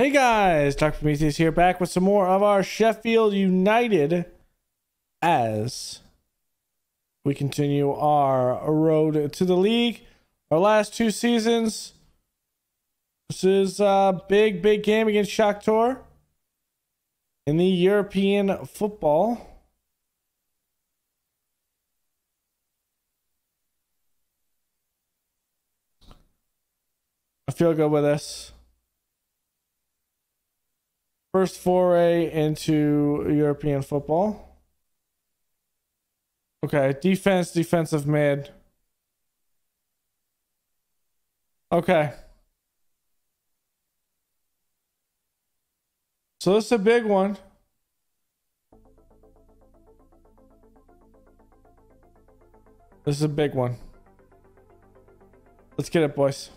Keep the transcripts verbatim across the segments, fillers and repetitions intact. Hey guys, Doctor Prometheus here, back with some more of our Sheffield United as we continue our road to the league. Our last two seasons. This is a big, big game against Shakhtar in the European football. I feel good with this. First foray into European football. Okay, defense, defensive mid. Okay. So this is a big one. This is a big one. Let's get it, boys.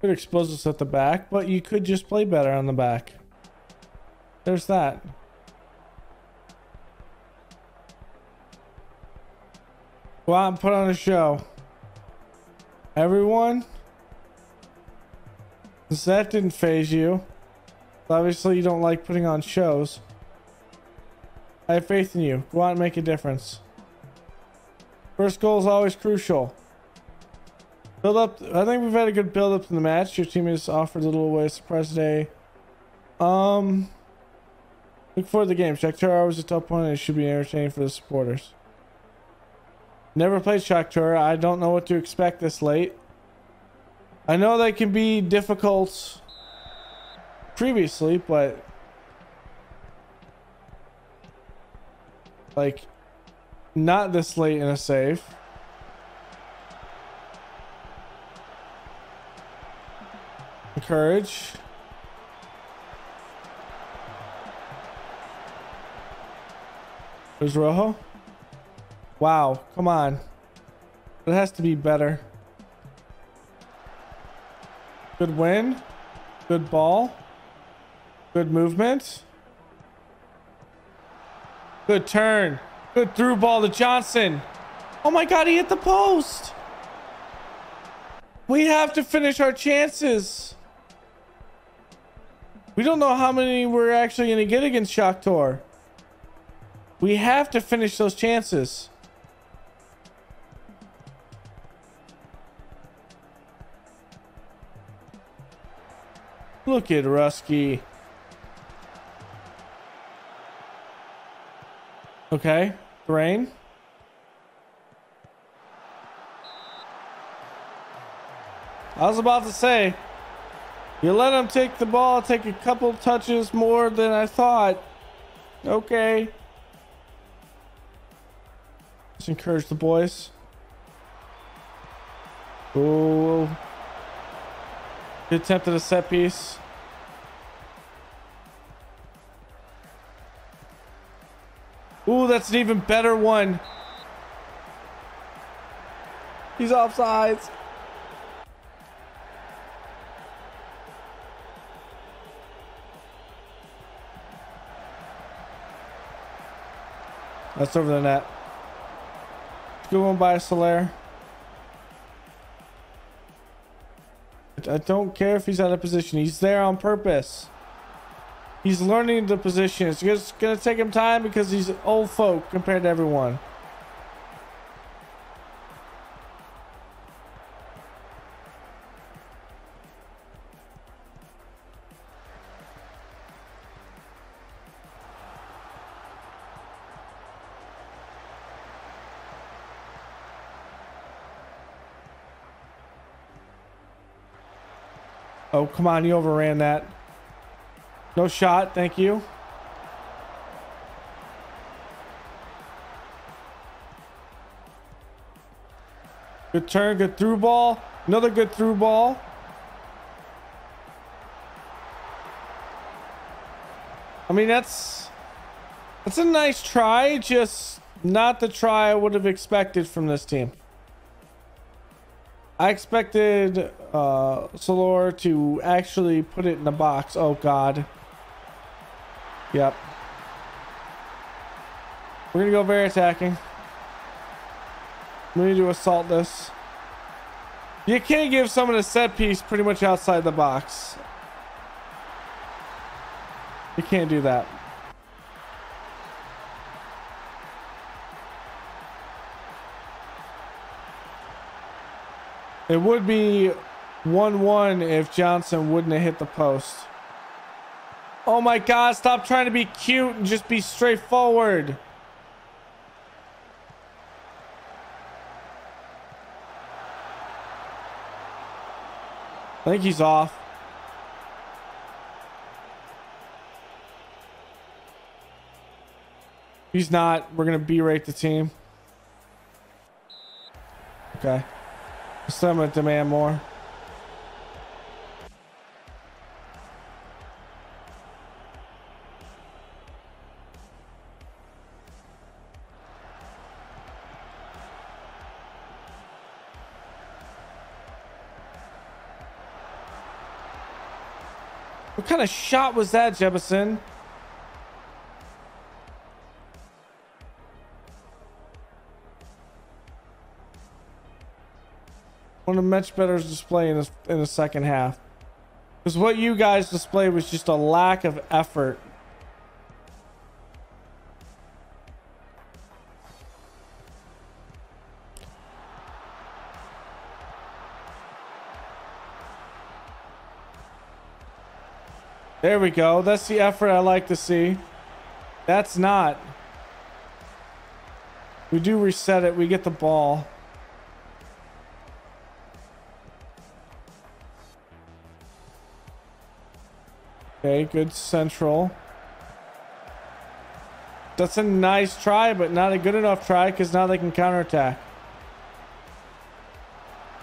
Good explosives at the back, but you could just play better on the back. There's that. Go out and put on a show. Everyone, since that didn't phase you, obviously you don't like putting on shows. I have faith in you. Go out and make a difference. First goal is always crucial. Build up. I think we've had a good build up in the match. Your team has offered a little away surprise today. Um, look forward to the game. Shakhtar was a tough one and it should be entertaining for the supporters. Never played Shakhtar. I don't know what to expect this late. I know they can be difficult previously, but like not this late in a save. Courage. There's Rojo. Wow, come on. It has to be better. Good win. Good ball. Good movement. Good turn. Good through ball to Johnson. Oh my God, he hit the post. We have to finish our chances. We don't know how many we're actually going to get against Shakhtar. We have to finish those chances. Look at Rusky. Okay, Brain. I was about to say, you let him take the ball, take a couple touches more than I thought. Okay. Let's encourage the boys. Ooh. Good attempt at a set piece. Ooh, that's an even better one. He's offsides. That's over the net. Good one by Soler. I don't care if he's out of position. He's there on purpose. He's learning the position. It's just going to take him time because he's old folk compared to everyone. Oh, come on. You overran that. No shot. Thank you. Good turn. Good through ball. Another good through ball. I mean, that's, that's a nice try. Just not the try I would have expected from this team. I expected uh, Soler to actually put it in the box. Oh, God. Yep. We're going to go very attacking. We need to assault this. You can't give someone a set piece pretty much outside the box. You can't do that. It would be one one if Johnson wouldn't have hit the post. Oh my God, stop trying to be cute and just be straightforward. I think he's off. He's not. We're going to berate the team. Okay. So I'm going to demand more. What kind of shot was that, Jefferson? One of the much better display in the, in the second half. Because what you guys displayed was just a lack of effort. There we go. That's the effort I like to see. That's not. We do reset it. We get the ball. Okay, good central. That's a nice try, but not a good enough try because now they can counterattack.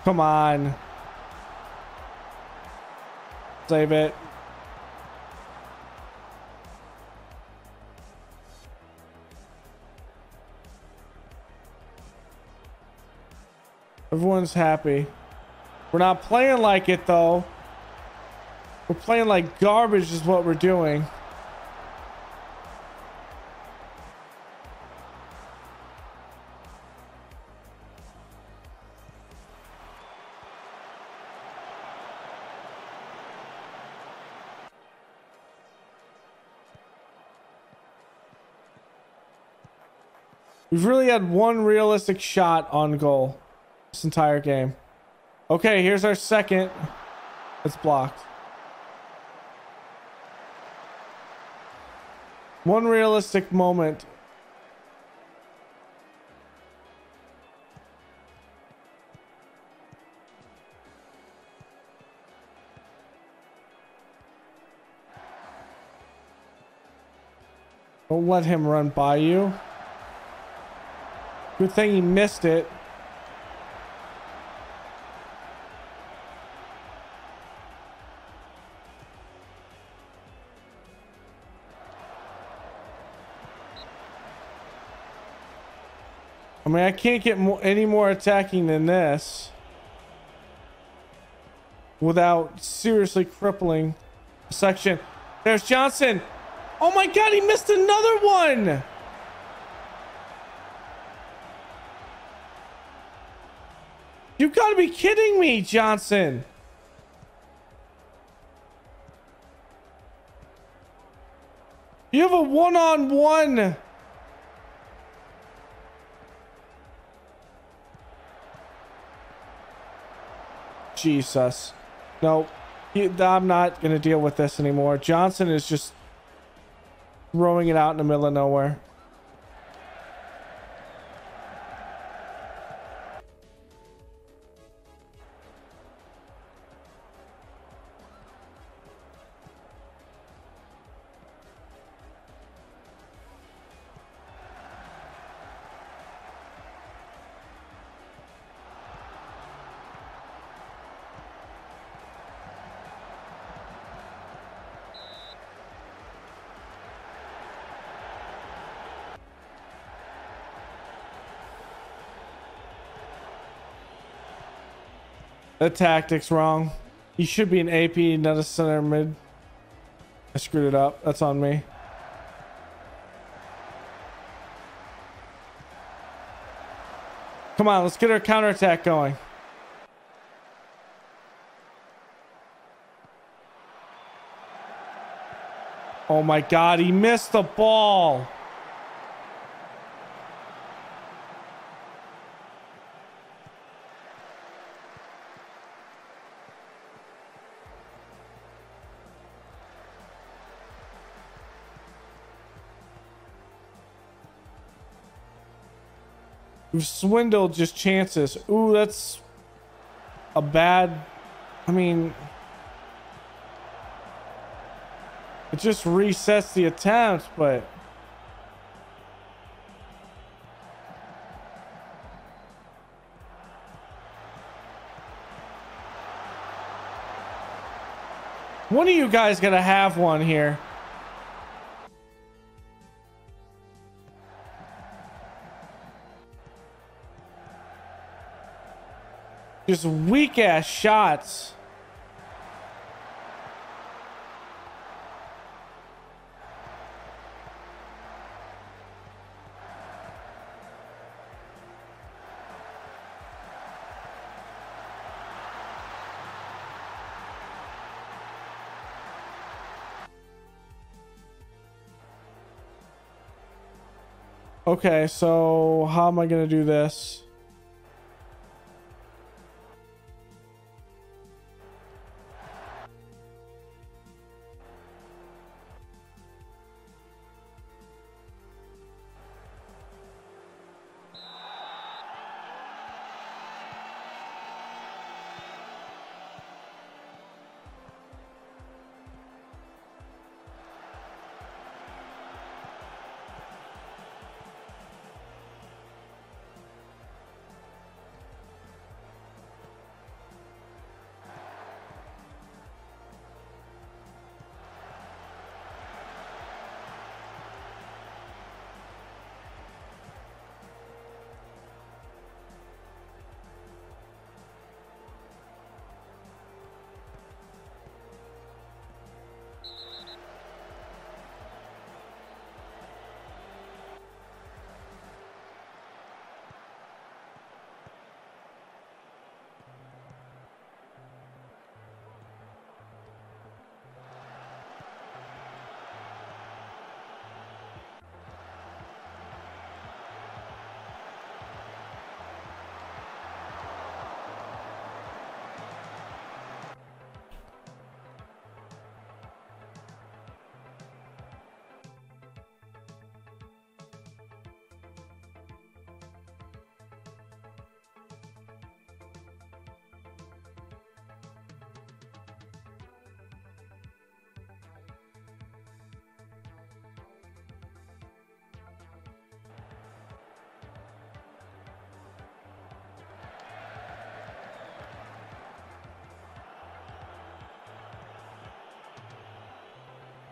Come on. Save it. Everyone's happy. We're not playing like it though. We're playing like garbage is what we're doing. We've really had one realistic shot on goal this entire game. Okay, here's our second. It's blocked. One realistic moment. Don't let him run by you. Good thing he missed it. I mean, I can't get more, any more attacking than this without seriously crippling the section. There's Johnson. Oh my God, he missed another one. You gotta be kidding me, Johnson. You have a one-on-one. Jesus. No, I'm not going to deal with this anymore. Johnson is just throwing it out in the middle of nowhere. The tactic's wrong. You should be an A P, not a center mid. I screwed it up. That's on me. Come on, let's get our counterattack going. Oh my God, he missed the ball. We've swindled just chances. Ooh, that's a bad... I mean... It just resets the attempt, but... One of you guys gotta have one here. Just weak ass shots. Okay, so how am I gonna do this?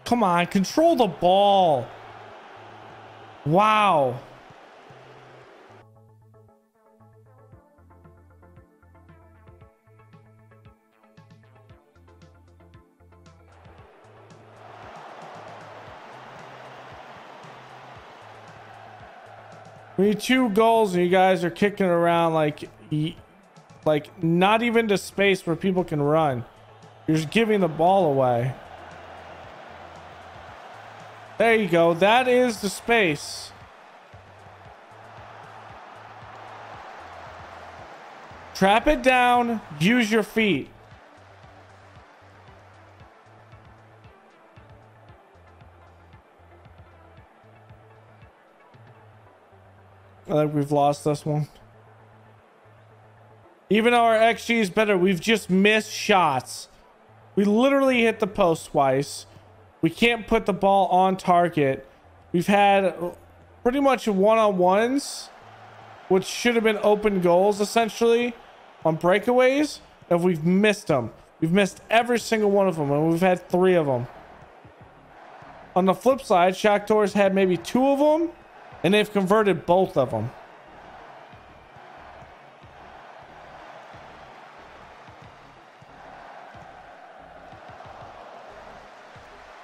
Come on, control the ball. Wow. We need two goals and you guys are kicking around like like not even to space where people can run. You're just giving the ball away. There you go. That is the space. Trap it down. Use your feet. I think we've lost this one. Even though our X G is better, we've just missed shots. We literally hit the post twice. We can't put the ball on target. We've had pretty much one-on-ones, which should have been open goals, essentially, on breakaways, and we've missed them. We've missed every single one of them, and we've had three of them. On the flip side, Shakhtar's had maybe two of them, and they've converted both of them.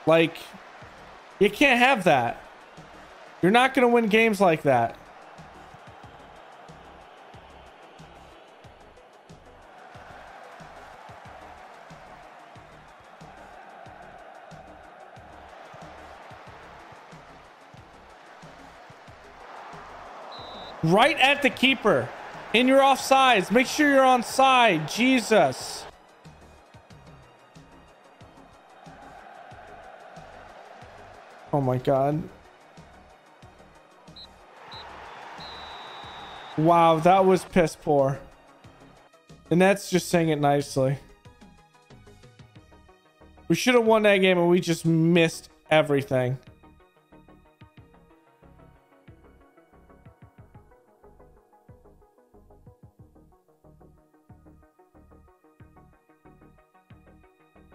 Like, you can't have that. You're not going to win games like that. right at the keeper. And you're offsides. Make sure you're on side. Jesus. Oh my God. Wow, that was piss poor. And that's just saying it nicely. We should have won that game and we just missed everything.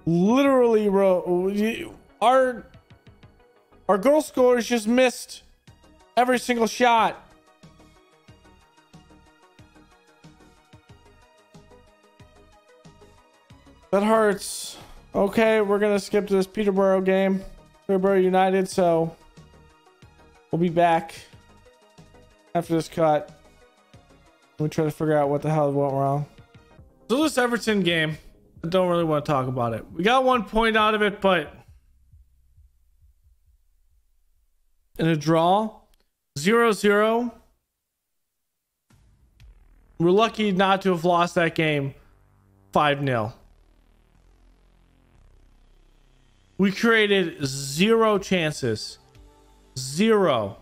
Literally, bro, our our goal scorers just missed every single shot. That hurts. Okay, we're gonna skip to this Peterborough game, Peterborough United. So we'll be back after this cut. We try to figure out what the hell went wrong. So this Everton game. I don't really want to talk about it. We got one point out of it, but in a draw, zero zero. We're lucky not to have lost that game five nil. We created zero chances. Zero.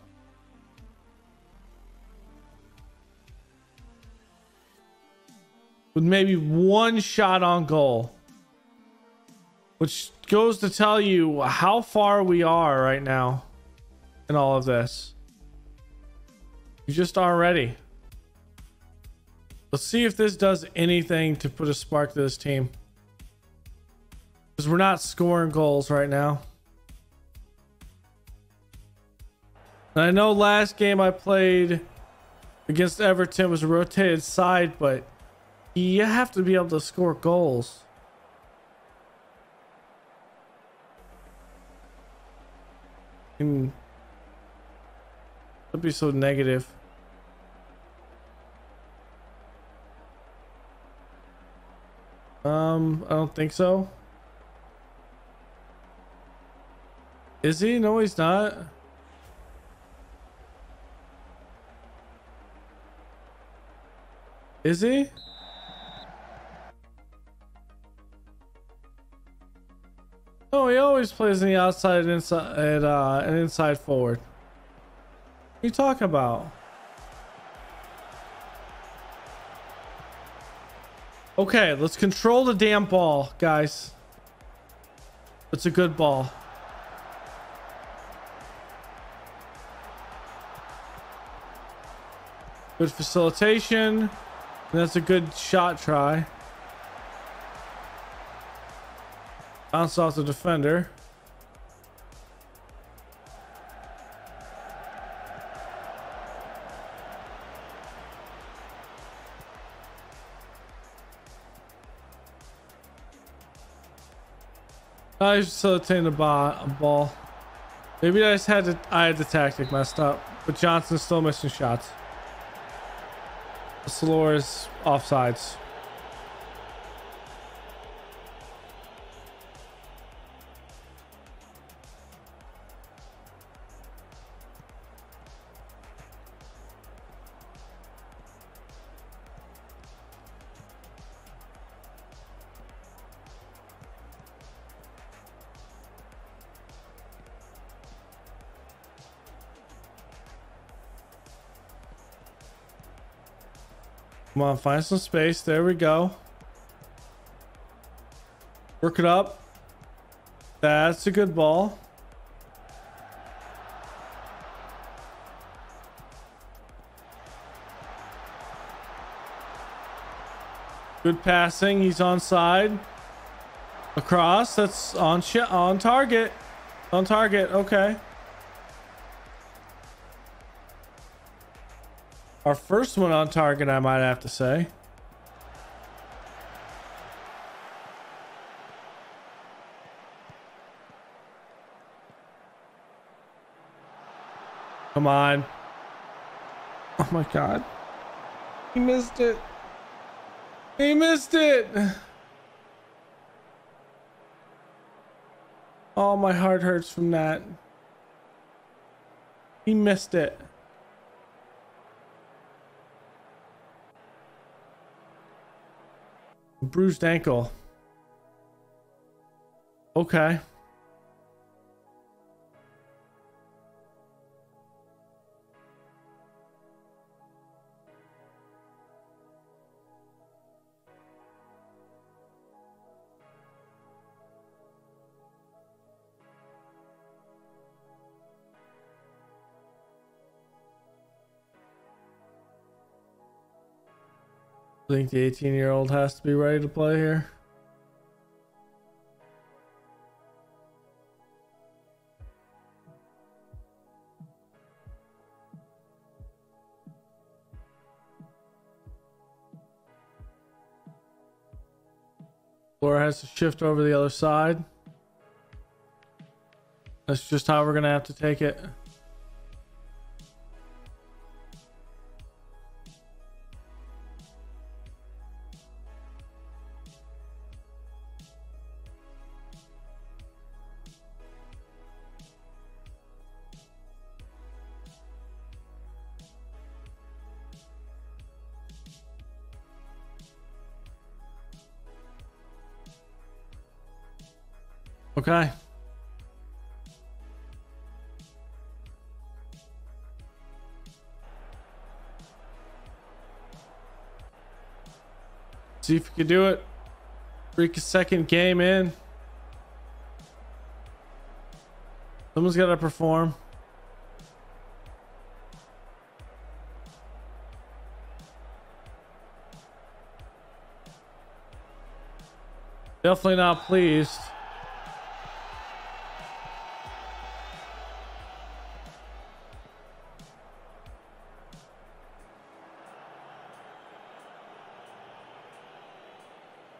With maybe one shot on goal, which goes to tell you how far we are right now in all of this. You just aren't ready. Let's see if this does anything to put a spark to this team, because we're not scoring goals right now. And I know last game I played against Everton was a rotated side, but you have to be able to score goals. And that'd be so negative. Um, I don't think so. Is he? No, he's not. Is he? No, he always plays in the outside and inside and, uh, and inside forward. What are you talking about? Okay, let's control the damn ball, guys. It's a good ball. Good facilitation. And that's a good shot try. Bounce off the defender. I just facilitated the ball. Maybe I just had to, I had the tactic messed up, but Johnson's still missing shots. Salore's offsides. Come on, find some space. There we go. Work it up. That's a good ball. Good passing. He's onside. Across. That's on shit on target. On target. Okay. Our first one on target, I might have to say. Come on. Oh my God. He missed it. He missed it. Oh, my heart hurts from that. He missed it. Bruised ankle. Okay. I think the eighteen year old has to be ready to play here. Laura has to shift over the other side. That's just how we're gonna have to take it. Okay. See if you can do it. Freak a second game in. Someone's got to perform. Definitely not pleased.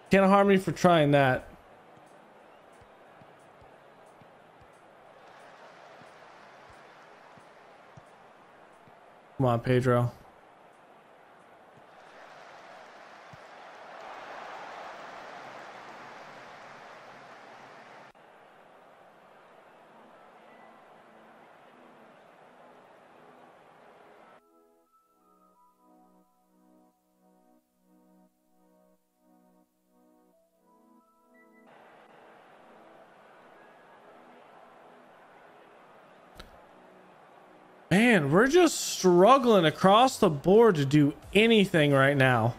Can't harm me for trying that. Come on, Pedro. Man, we're just struggling across the board to do anything right now.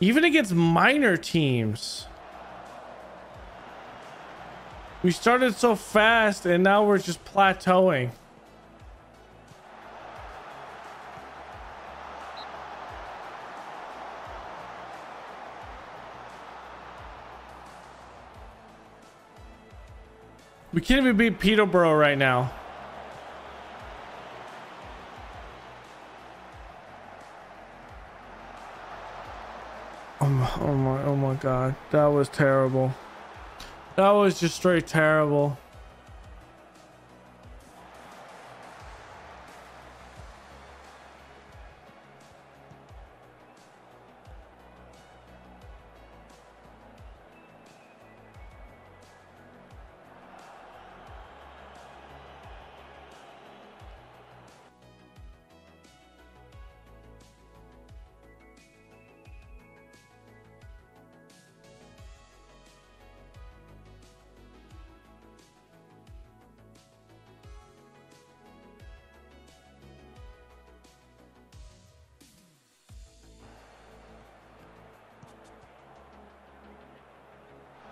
Even against minor teams. We started so fast and now we're just plateauing. We can't even beat Peterborough right now. Oh my, oh my God. That was terrible. That was just straight terrible.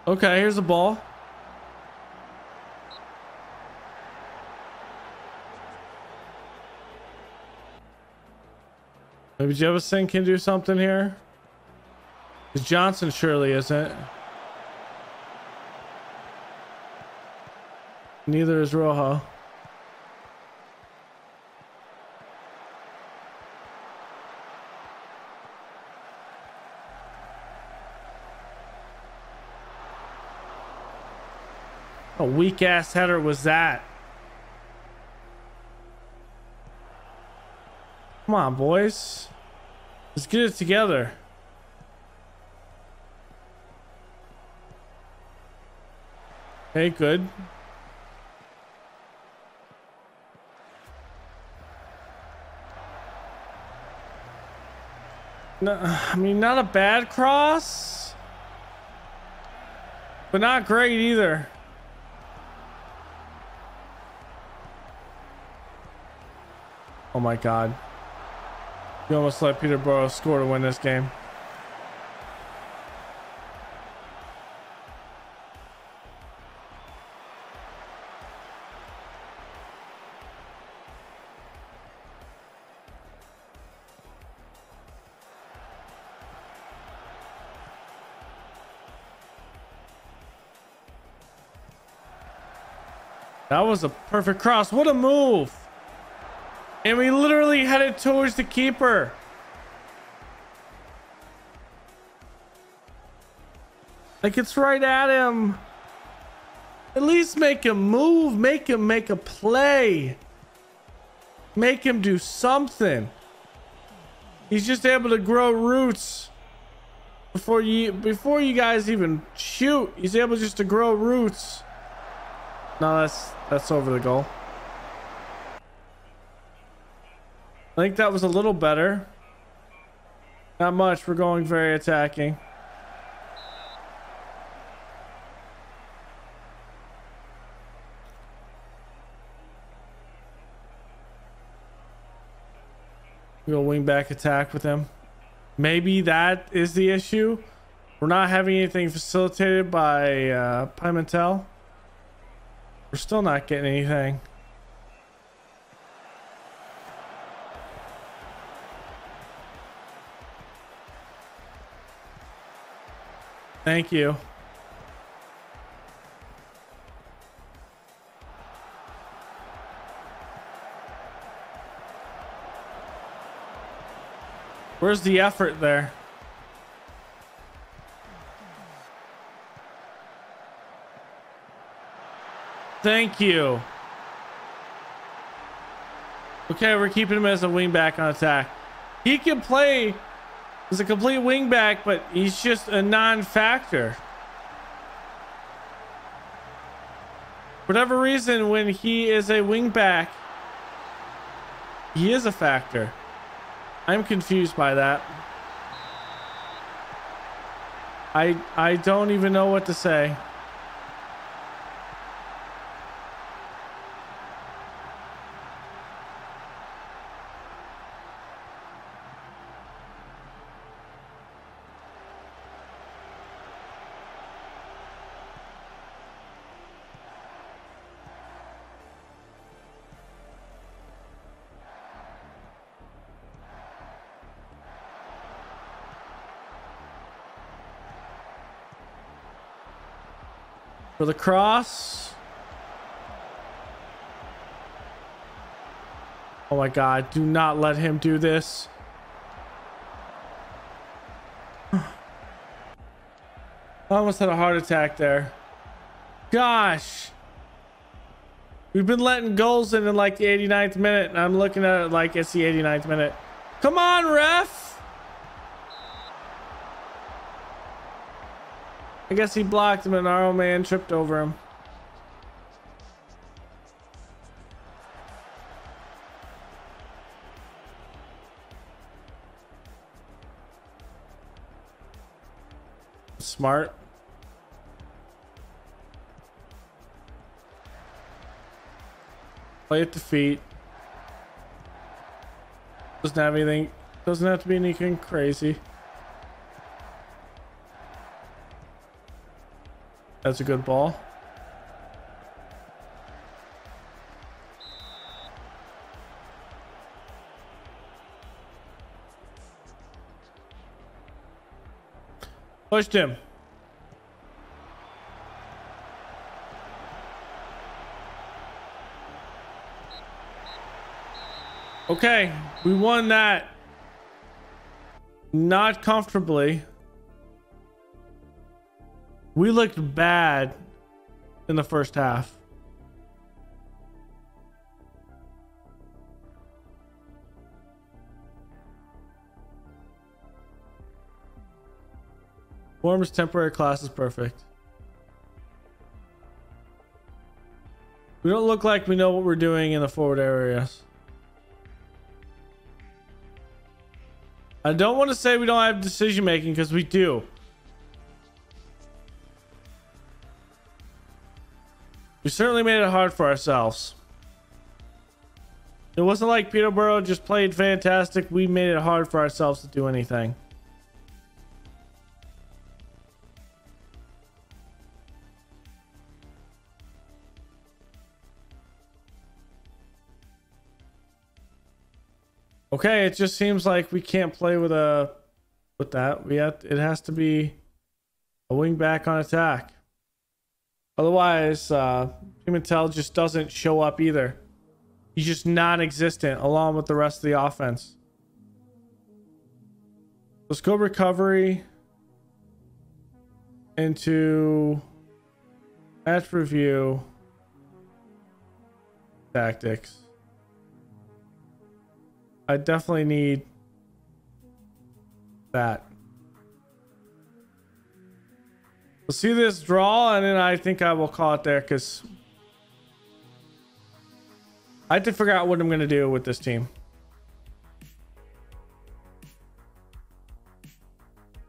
Okay, here's the ball. Maybe Jefferson can do something here. Because Johnson surely isn't. Neither is Rojo. A weak ass header was that. Come on, boys. Let's get it together. Hey, good. No, I mean, not a bad cross, but not great either. Oh my God. You almost let Peterborough score to win this game. That was a perfect cross. What a move. And we literally headed towards the keeper. Like, it's right at him. At least make him move. Make him make a play. Make him do something. He's just able to grow roots. Before you, before you guys even shoot, he's able just to grow roots. No, that's that's over the goal. I think that was a little better. Not much. We're going very attacking. We'll wing back attack with him. Maybe that is the issue. We're not having anything facilitated by uh, Pimentel. We're still not getting anything. Thank you. Where's the effort there? Thank you. Okay, we're keeping him as a wing back on attack. He can play as a complete wing back, but he's just a non-factor. For whatever reason, when he is a wing back, he is a factor. I'm confused by that. I I don't even know what to say. For the cross. Oh my God, do not let him do this. I almost had a heart attack there. Gosh. We've been letting goals in in like the eighty-ninth minute, and I'm looking at it like it's the eighty-ninth minute. Come on, ref. I guess he blocked him and our old man tripped over him. Smart. Play at the feet. Doesn't have anything. Doesn't have to be anything crazy. That's a good ball. Pushed him. Okay, we won that. Not comfortably. We looked bad in the first half. Form's temporary class is perfect. We don't look like we know what we're doing in the forward areas. I don't want to say we don't have decision making, because we do. We certainly made it hard for ourselves. It wasn't like Peterborough just played fantastic. We made it hard for ourselves to do anything. Okay, it just seems like we can't play with a with that. We have it has to be a wing back on attack. Otherwise, uh, team intel just doesn't show up either. He's just non-existent along with the rest of the offense. Let's go recovery into match review tactics. I definitely need that. We'll see this draw, and then I think I will call it there, because I have to figure out what I'm going to do with this team.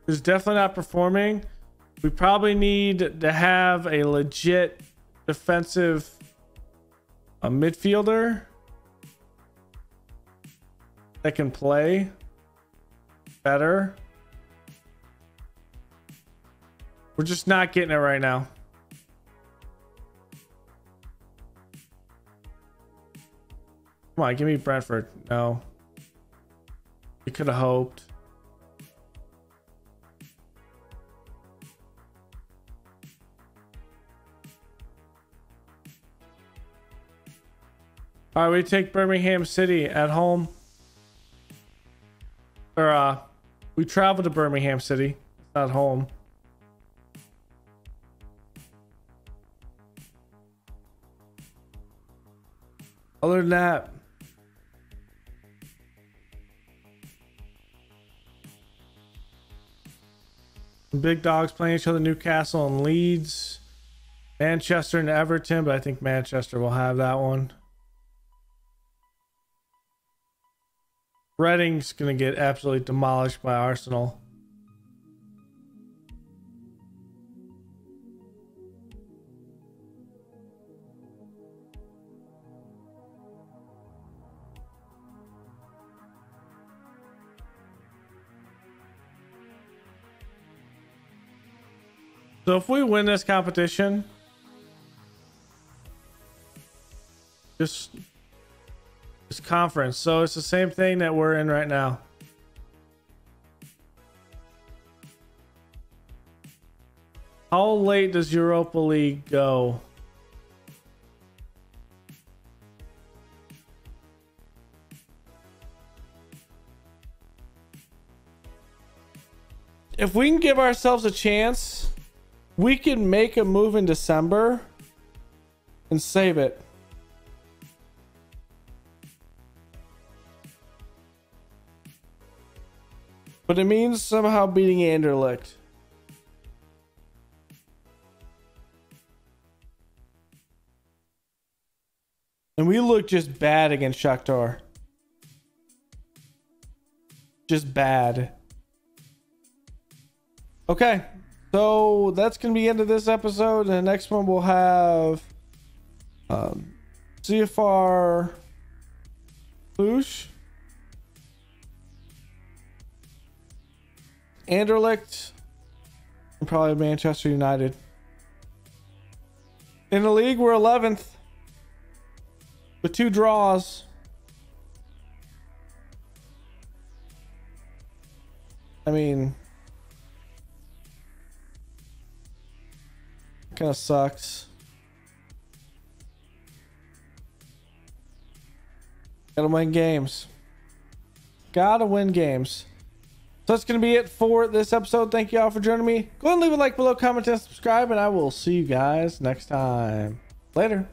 It's definitely not performing. We probably need to have a legit defensive a midfielder that can play better. We're just not getting it right now. Come on, give me Brentford. No. We could have hoped. All right, we take Birmingham City at home. Or, uh, we travel to Birmingham City. It's not home. Other than that, big dogs playing each other, Newcastle and Leeds, Manchester and Everton, but I think Manchester will have that one. Reading's going to get absolutely demolished by Arsenal. So if we win this competition, just... It's conference, so it's the same thing that we're in right now. How late does Europa League go? If we can give ourselves a chance, we can make a move in December and save it. But it means somehow beating Anderlecht. And we look just bad against Shakhtar. Just bad. Okay. So that's going to be the end of this episode. And the next one we'll have um, C F R Cluj. Anderlecht and probably Manchester United. In the league, we're eleventh with two draws. I mean, kind of sucks. Gotta win games. Gotta win games. So that's going to be it for this episode. Thank you all for joining me. Go ahead and leave a like below, comment, and subscribe, and I will see you guys next time. Later.